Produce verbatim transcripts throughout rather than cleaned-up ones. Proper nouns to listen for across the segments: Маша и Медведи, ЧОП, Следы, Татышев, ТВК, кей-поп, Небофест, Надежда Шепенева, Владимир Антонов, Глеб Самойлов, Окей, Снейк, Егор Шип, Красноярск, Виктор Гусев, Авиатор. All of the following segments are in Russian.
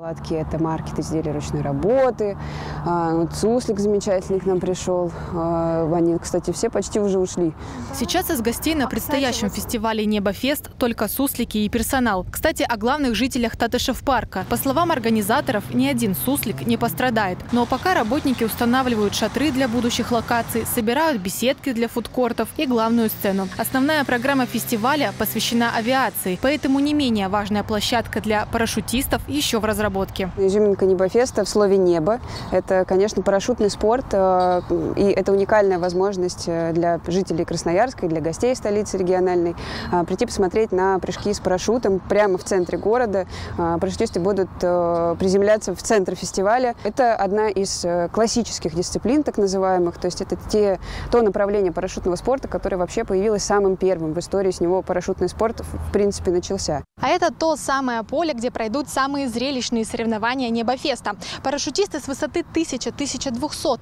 Палатки – это маркет изделий ручной работы. Вот суслик замечательный к нам пришел. Они, кстати, все почти уже ушли. Сейчас из гостей на предстоящем фестивале «Небофест» только суслики и персонал. Кстати, о главных жителях Татышев парка. По словам организаторов, ни один суслик не пострадает. Но пока работники устанавливают шатры для будущих локаций, собирают беседки для фудкортов и главную сцену. Основная программа фестиваля посвящена авиации, поэтому не менее важная площадка для парашютистов еще в разработке. Изюминка Небофеста в слове «небо». Это, конечно, парашютный спорт, и это уникальная возможность для жителей Красноярска и для гостей столицы региональной прийти посмотреть на прыжки с парашютом прямо в центре города. Парашютисты будут приземляться в центр фестиваля. Это одна из классических дисциплин, так называемых, то есть это те, то направление парашютного спорта, которое вообще появилось самым первым в истории, с него парашютный спорт в принципе начался. А это то самое поле, где пройдут самые зрелищные соревнования Небофеста. Парашютисты с высоты тысяча — тысяча двести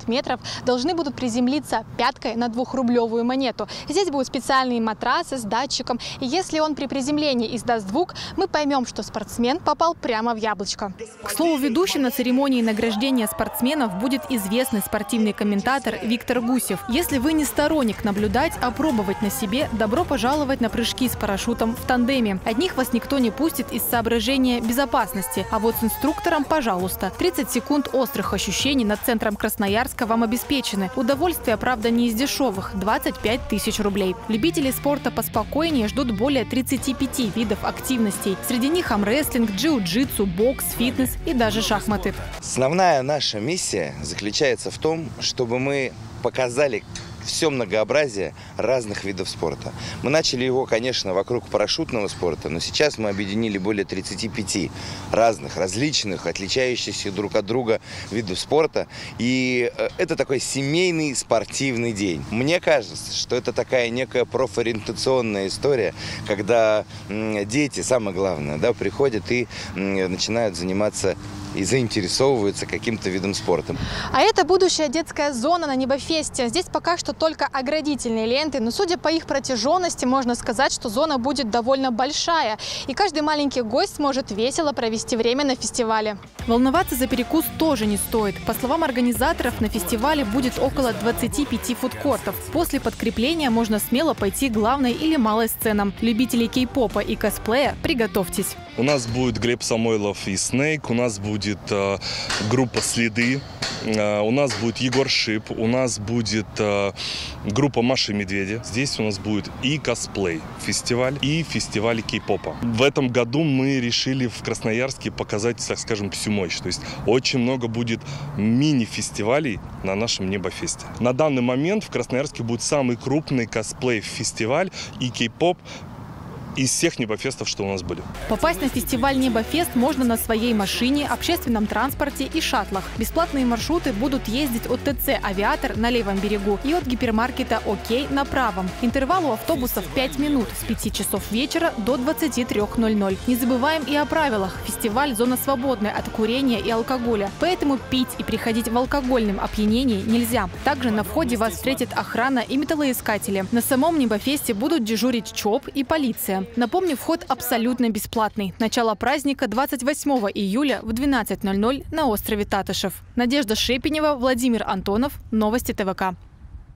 метров должны будут приземлиться пяткой на двухрублевую монету. Здесь будут специальные матрасы с датчиком. И если он при приземлении издаст звук, мы поймем, что спортсмен попал прямо в яблочко. К слову, ведущим на церемонии награждения спортсменов будет известный спортивный комментатор Виктор Гусев. Если вы не сторонник наблюдать, а пробовать на себе, добро пожаловать на прыжки с парашютом в тандеме. Одних вас никто не пустит из соображения безопасности, а вот с инструктором, пожалуйста. тридцать секунд острых ощущений над центром Красноярска вам обеспечены. Удовольствие, правда, не из дешевых – двадцать пять тысяч рублей. Любители спорта поспокойнее ждут более тридцати пяти видов активностей. Среди них армрестлинг, джиу-джитсу, бокс, фитнес и даже шахматы. Основная наша миссия заключается в том, чтобы мы показали все многообразие разных видов спорта. Мы начали его, конечно, вокруг парашютного спорта, но сейчас мы объединили более тридцати пяти разных, различных, отличающихся друг от друга видов спорта. И это такой семейный спортивный день. Мне кажется, что это такая некая профориентационная история, когда дети, самое главное, да, приходят и начинают заниматься и заинтересовываются каким-то видом спорта. А это будущая детская зона на Небофесте. Здесь пока что только оградительные ленты, но судя по их протяженности, можно сказать, что зона будет довольно большая. И каждый маленький гость сможет весело провести время на фестивале. Волноваться за перекус тоже не стоит. По словам организаторов, на фестивале будет около двадцати пяти фудкортов. После подкрепления можно смело пойти к главной или малой сценам. Любители кей-попа и косплея, приготовьтесь. У нас будет Глеб Самойлов и Снейк, у нас будет э, группа «Следы», э, у нас будет Егор Шип, у нас будет э, группа «Маша и Медведи». Здесь у нас будет и косплей-фестиваль, и фестиваль кей-попа. В этом году мы решили в Красноярске показать, так скажем, всю мощь. То есть очень много будет мини-фестивалей на нашем Небофесте. На данный момент в Красноярске будет самый крупный косплей-фестиваль и кей-поп из всех Небофестов, что у нас были. Попасть на фестиваль Небофест можно на своей машине, общественном транспорте и шаттлах. Бесплатные маршруты будут ездить от ТЦ «Авиатор» на левом берегу и от гипермаркета «Окей» на правом. Интервал у автобусов пять минут с пяти часов вечера до двадцати трёх ноль-ноль. Не забываем и о правилах. Фестиваль – зона свободная от курения и алкоголя. Поэтому пить и приходить в алкогольном опьянении нельзя. Также на входе вас встретит охрана и металлоискатели. На самом Небофесте будут дежурить ЧОП и полиция. Напомню, вход абсолютно бесплатный. Начало праздника двадцать восьмого июля в двенадцать ноль-ноль на острове Татышев. Надежда Шепенева, Владимир Антонов. Новости ТВК.